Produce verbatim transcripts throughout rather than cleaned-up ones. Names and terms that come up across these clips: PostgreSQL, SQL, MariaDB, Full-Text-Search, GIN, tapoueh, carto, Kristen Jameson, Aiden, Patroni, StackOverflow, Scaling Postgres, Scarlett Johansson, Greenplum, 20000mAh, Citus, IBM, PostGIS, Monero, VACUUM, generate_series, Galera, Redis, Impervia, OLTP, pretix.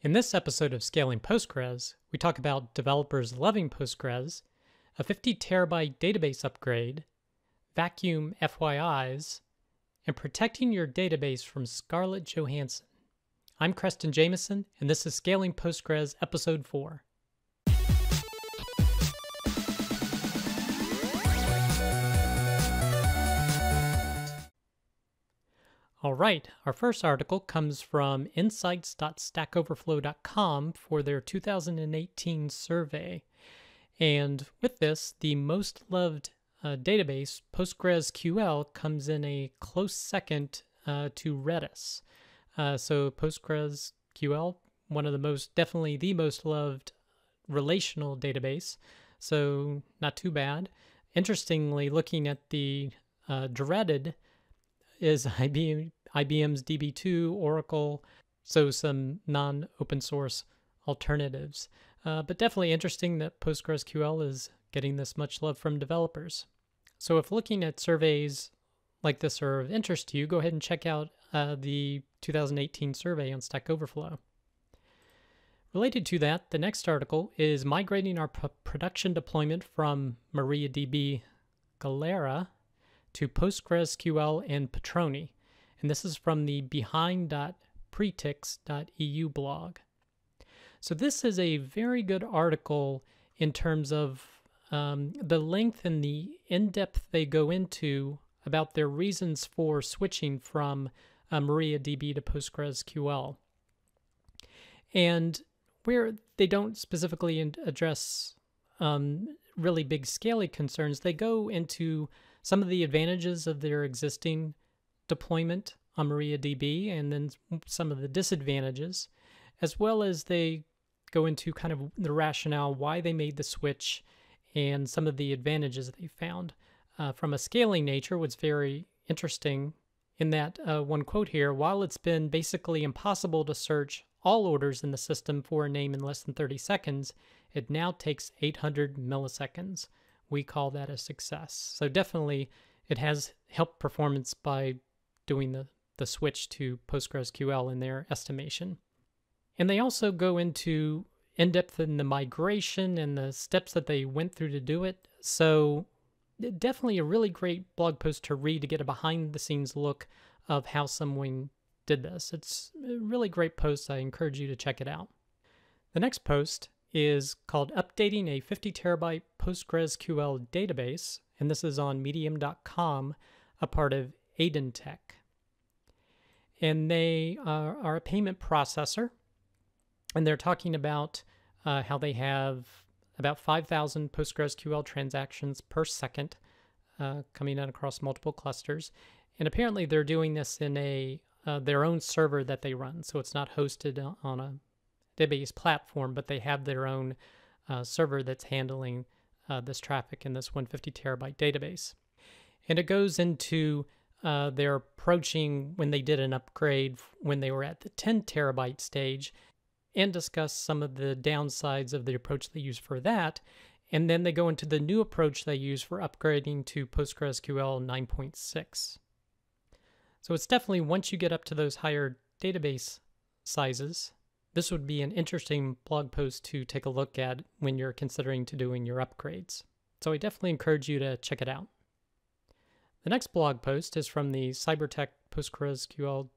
In this episode of Scaling Postgres, we talk about developers loving Postgres, a fifty terabyte database upgrade, vacuum F Y Is, and protecting your database from Scarlett Johansson. I'm Kristen Jameson, and this is Scaling Postgres Episode four. All right, our first article comes from insights dot stack overflow dot com for their two thousand eighteen survey. And with this, the most loved uh, database, PostgreSQL, comes in a close second uh, to Redis. Uh, so PostgreSQL, one of the most, definitely the most loved relational database. So not too bad. Interestingly, looking at the uh, dreaded is I B M, I B M's D B two, Oracle, so some non-open source alternatives. Uh, but definitely interesting that PostgreSQL is getting this much love from developers. So if looking at surveys like this are of interest to you, go ahead and check out uh, the two thousand eighteen survey on Stack Overflow. Related to that, the next article is migrating our production deployment from MariaDB Galera to PostgreSQL and Patroni, and this is from the behind dot pretix dot E U blog. So this is a very good article in terms of um, the length and the in-depth they go into about their reasons for switching from uh, MariaDB to PostgreSQL. And where they don't specifically address um, really big scaling concerns, they go into some of the advantages of their existing deployment on MariaDB and then some of the disadvantages, as well as they go into kind of the rationale why they made the switch and some of the advantages they found. Uh, from a scaling nature, what's very interesting in that uh, one quote here, while it's been basically impossible to search all orders in the system for a name in less than thirty seconds, it now takes eight hundred milliseconds. We call that a success. So definitely it has helped performance by doing the, the switch to PostgreSQL in their estimation. And they also go into in-depth in the migration and the steps that they went through to do it. So definitely a really great blog post to read to get a behind-the-scenes look of how someone did this. It's a really great post. I encourage you to check it out. The next post is called Updating a fifty terabyte PostgreSQL Database, and this is on medium dot com, a part of Aiden Tech. And they are, are a payment processor, and they're talking about uh, how they have about five thousand PostgreSQL transactions per second uh, coming out across multiple clusters. And apparently they're doing this in a uh, their own server that they run, so it's not hosted on a database platform, but they have their own uh, server that's handling uh, this traffic in this one hundred fifty terabyte database. And it goes into uh, their approaching when they did an upgrade when they were at the ten terabyte stage and discuss some of the downsides of the approach they use for that. And then they go into the new approach they use for upgrading to PostgreSQL nine point six. So it's definitely, once you get up to those higher database sizes, this would be an interesting blog post to take a look at when you're considering to doing your upgrades. So I definitely encourage you to check it out. The next blog post is from the cybertech postgresql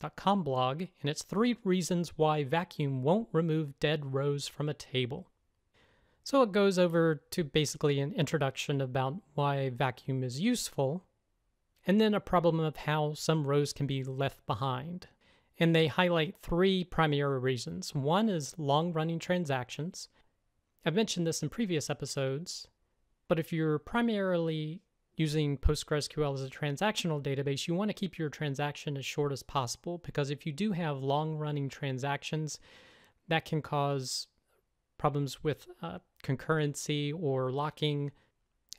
dot com blog, and it's three reasons why vacuum won't remove dead rows from a table. So it goes over to basically an introduction about why vacuum is useful, and then a problem of how some rows can be left behind. And they highlight three primary reasons. One is long-running transactions. I've mentioned this in previous episodes, but if you're primarily using PostgreSQL as a transactional database, you want to keep your transaction as short as possible, because if you do have long-running transactions, that can cause problems with uh, concurrency or locking,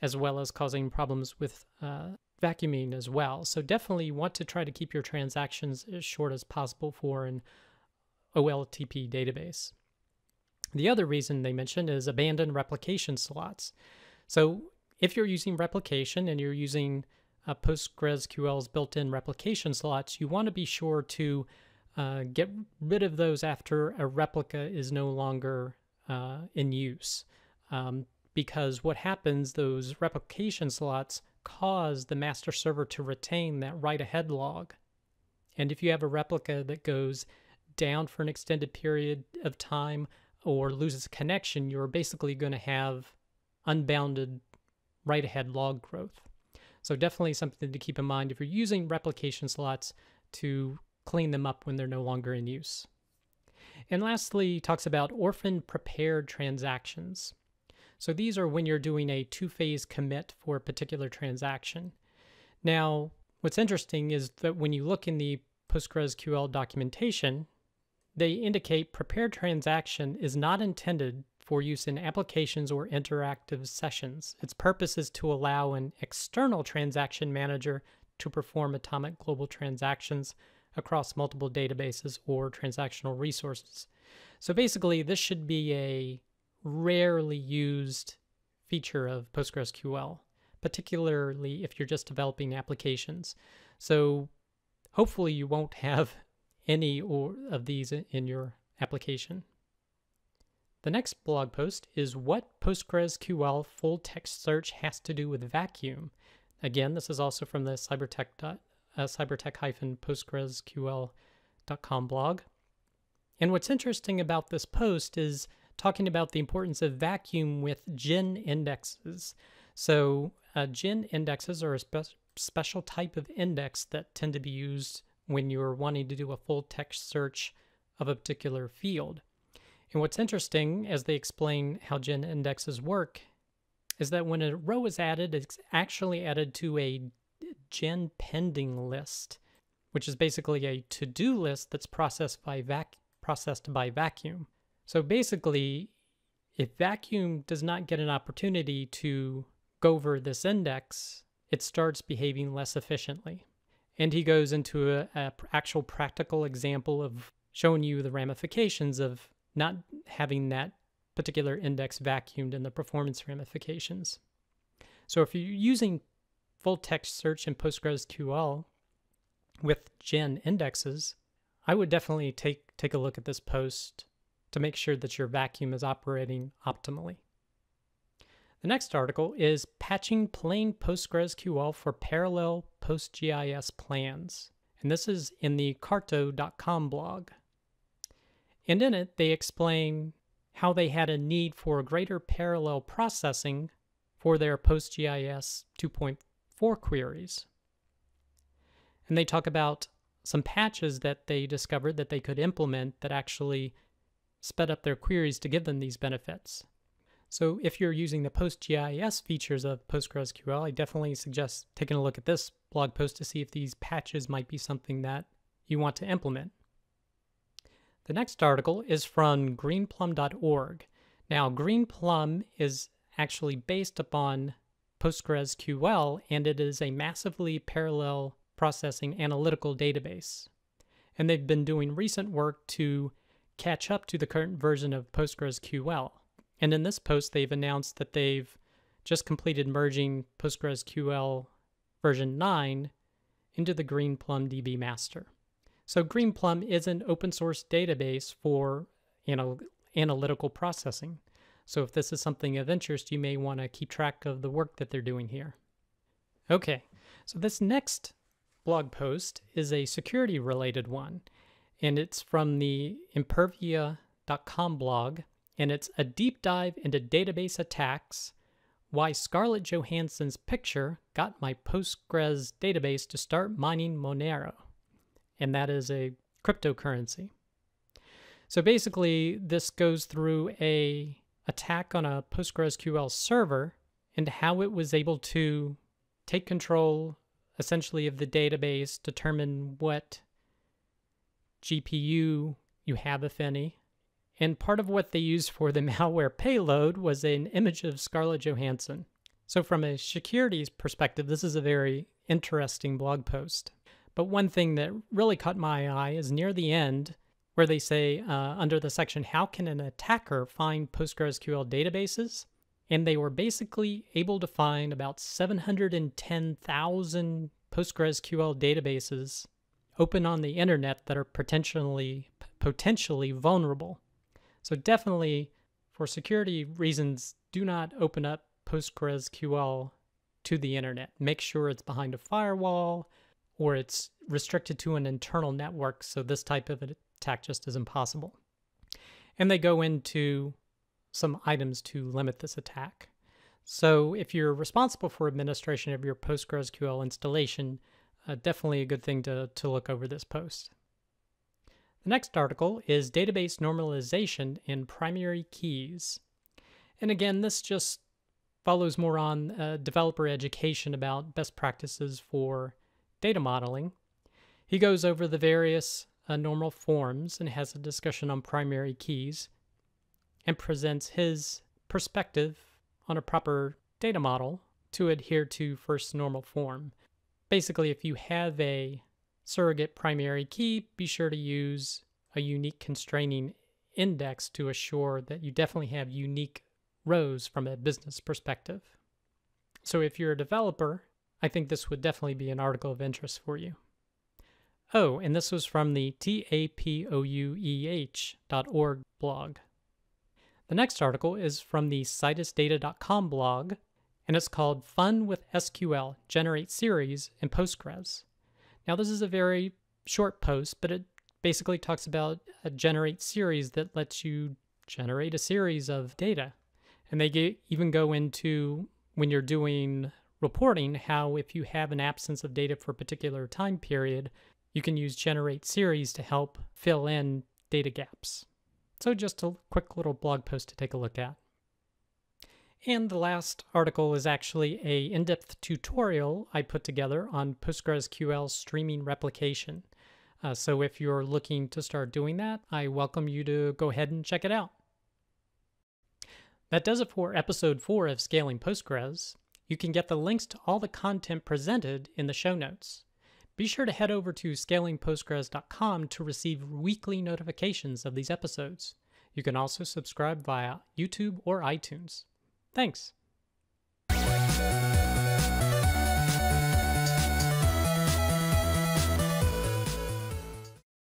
as well as causing problems with uh, vacuuming as well. So definitely you want to try to keep your transactions as short as possible for an O L T P database. The other reason they mentioned is abandoned replication slots. So if you're using replication and you're using uh, PostgreSQL's built-in replication slots, you want to be sure to Uh, get rid of those after a replica is no longer uh, in use, um, because what happens, those replication slots cause the master server to retain that write-ahead log. And if you have a replica that goes down for an extended period of time or loses connection, you're basically going to have unbounded write-ahead log growth. So definitely something to keep in mind if you're using replication slots to clean them up when they're no longer in use. And lastly, it talks about orphan prepared transactions. So these are when you're doing a two-phase commit for a particular transaction. Now, what's interesting is that when you look in the PostgreSQL documentation, they indicate prepared transaction is not intended for use in applications or interactive sessions. Its purpose is to allow an external transaction manager to perform atomic global transactions across multiple databases or transactional resources. So basically, this should be a rarely used feature of PostgreSQL, particularly if you're just developing applications. So hopefully you won't have any or of these in your application. The next blog post is what PostgreSQL full text search has to do with VACUUM. Again, this is also from the cybertech. Uh, cybertech dash postgresql dot com blog. And what's interesting about this post is talking about the importance of VACUUM with GIN indexes. So uh, GIN indexes are a spe special type of index that tend to be used when you're wanting to do a full text search of a particular field. And what's interesting, as they explain how GIN indexes work, is that when a row is added, it's actually added to a GIN pending list, which is basically a to-do list that's processed by vac processed by VACUUM. So basically, if VACUUM does not get an opportunity to go over this index, it starts behaving less efficiently. And he goes into a, a actual practical example of showing you the ramifications of not having that particular index vacuumed and the performance ramifications. So if you're using full text search in PostgreSQL with GIN indexes, I would definitely take, take a look at this post to make sure that your VACUUM is operating optimally. The next article is Patching Plain PostgreSQL for Parallel PostGIS Plans. And this is in the carto dot com blog. And in it, they explain how they had a need for greater parallel processing for their PostGIS two point five four queries. And they talk about some patches that they discovered that they could implement that actually sped up their queries to give them these benefits. So if you're using the PostGIS features of PostgreSQL, I definitely suggest taking a look at this blog post to see if these patches might be something that you want to implement. The next article is from greenplum dot org. Now, Greenplum is actually based upon PostgreSQL, and it is a massively parallel processing analytical database. And they've been doing recent work to catch up to the current version of PostgreSQL. And in this post, they've announced that they've just completed merging PostgreSQL version nine into the Greenplum D B master. So Greenplum is an open source database for anal analytical processing. So if this is something of interest, you may want to keep track of the work that they're doing here. Okay, so this next blog post is a security-related one, and it's from the impervia dot com blog, and it's a deep dive into database attacks, why Scarlett Johansson's picture got my Postgres database to start mining Monero, and that is a cryptocurrency. So basically, this goes through a attack on a PostgreSQL server and how it was able to take control essentially of the database, determine what G P U you have, if any. And part of what they used for the malware payload was an image of Scarlett Johansson. So from a security perspective, this is a very interesting blog post. But one thing that really caught my eye is near the end, where they say uh, under the section, how can an attacker find PostgreSQL databases? And they were basically able to find about seven hundred ten thousand PostgreSQL databases open on the internet that are potentially potentially vulnerable. So definitely, for security reasons, do not open up PostgreSQL to the internet. Make sure it's behind a firewall or it's restricted to an internal network, so this type of attack just is impossible. And they go into some items to limit this attack. So if you're responsible for administration of your PostgreSQL installation, uh, definitely a good thing to, to look over this post. The next article is Database Normalization in Primary Keys. And again, this just follows more on uh, developer education about best practices for data modeling. He goes over the various uh, normal forms and has a discussion on primary keys and presents his perspective on a proper data model to adhere to first normal form. Basically, if you have a surrogate primary key, be sure to use a unique constraining index to assure that you definitely have unique rows from a business perspective. So if you're a developer, I think this would definitely be an article of interest for you. Oh, and this was from the tapoueh dot org blog. The next article is from the citus data dot com blog, and it's called Fun with S Q L, Generate Series in Postgres. Now this is a very short post, but it basically talks about a generate series that lets you generate a series of data. And they get, even go into, when you're doing reporting, how if you have an absence of data for a particular time period, you can use generate series to help fill in data gaps. So just a quick little blog post to take a look at. And the last article is actually an in-depth tutorial I put together on PostgreSQL streaming replication. Uh, so if you're looking to start doing that, I welcome you to go ahead and check it out. That does it for episode four of Scaling Postgres. You can get the links to all the content presented in the show notes. Be sure to head over to scaling postgres dot com to receive weekly notifications of these episodes. You can also subscribe via YouTube or iTunes. Thanks.